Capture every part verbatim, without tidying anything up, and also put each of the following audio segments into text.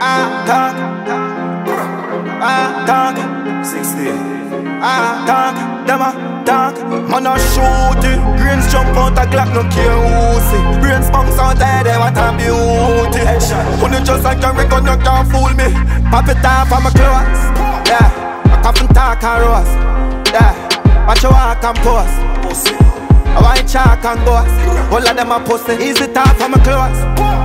I talk, I talk, sixty. I talk, them a talk. Man a shoot it, greens jump out a Glock, no care who see. Brain spunks out there, they want a beauty. Only just like a record, no can't fool me. Pop it off on my clothes, yeah. I cough and talk and roast, yeah. Watch your walk and pose. I want chalk and boss. All of them a pussy. Easy talk from my clothes.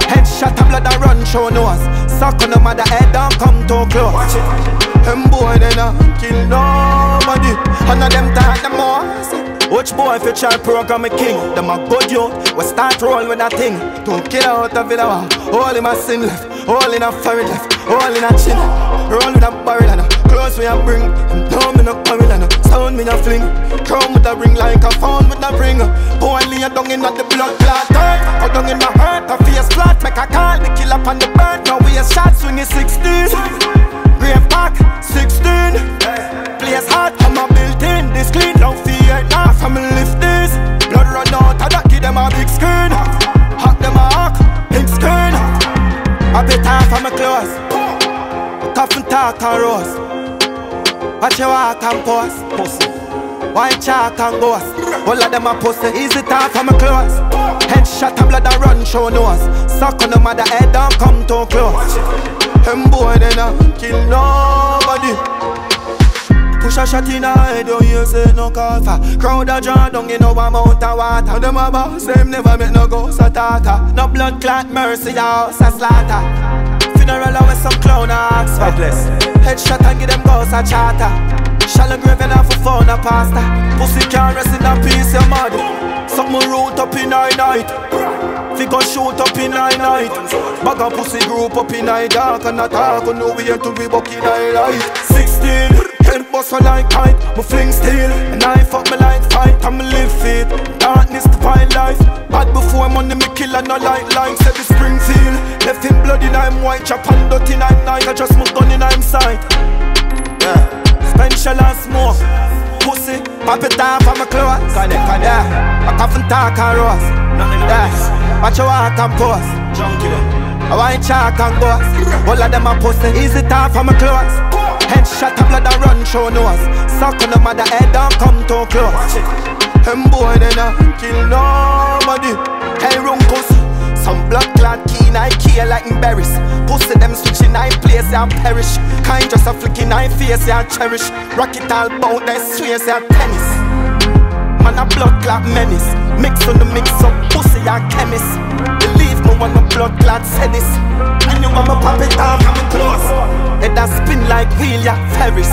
Headshot a blood a run show nose. Suck on them at the head, don't come too close. Watch it. Them boy they not kill nobody. None of them talk them more. Watch boy if you try program a king. Them a good yo. We start roll with that thing. Don't kill out of it all. All in my sin left. All in a forehead left. All in a chin. Roll with a barrel and a close we a bring. Down me no coming and a sound me no fling. Crown with a ring like a phone with a ring. Boy lay down in the blood clot dirt. Go down in my heart, a face flat. Make a call, me kill up on the bird. Now we a shot, swing is sixteen. Grave pack, sixteen. Place hard, I'm a built in. This clean, don't fear now. From me lift this. Blood run out, I don't give them a big skin. Hot them a hawk, pink skin. I bet half of my clothes. Cough and talk and roast. Watch your walk and pose. White chalk and ghost. All of them a pussy. Easy talk from my clothes. Headshot a blood a run show nose. Suck on them at the head, don't come too close. Them boy they not kill nobody. Push a shot in a head, don't use it no cover. Crowd a draw down in no amount of water. Them a boss, them never make no ghost attacker. No blood clot, mercy house a slaughter. Funeral with some clown a ask for. Headshot and give them ghosts a charter. Shallow grave and half a phone a pasta. Pussy can't rest in a piece of mud. Suck my root up in a night. Figure shoot up in a night. Bag a pussy group up in a dark and a talk on no way to be buck in a light. Sixteen, head bust her like kite. My fling steel, and I fuck me like fight. I'm a live fit, darkness to find life. Bad before I'm on the me kill and no light line. Said the Springfield, left him bloody and I'm white. Chop and dirty and I'm night. I just my gun in I'm sight. Yeah, spend shell and smoke. Pussy, pop it down for my clothes. Yeah, I cough and talk and roast. Yeah, watch your walk and pose. I want chalk and ghost. All of them a pussy. Easy talk for my clothes. Headshot a blood a run show nose. Suck on them at the head, don't come too close. Them boy they not kill nobody. Hey runkus, some blood clad keen I care like in berries. Pussy them switching I place and perish. Kind just a flicking I face and cherish. Rock it all bout they swears and tennis. Man a blood clad menace. Mix on the mix up pussy and chemist. Believe me when the blood clad said this. I knew I'ma pop it down from me close. Head a spin like wheel ya Ferris.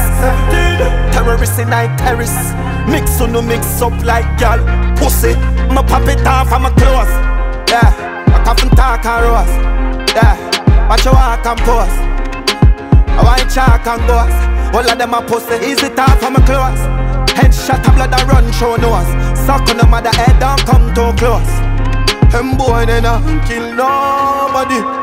Terrorist in I terrace. Mix on no mix up like y'all. Pussy, I'ma pop it off and my clothes. Yeah, I cough and talk and roast. Yeah, watch your walk and pose. I want chalk and ghost. All of them a pussy. Easy talk for my clothes. Headshot a blood a run show nose. Suck on them at the head, don't come too close. Them boy they not kill nobody.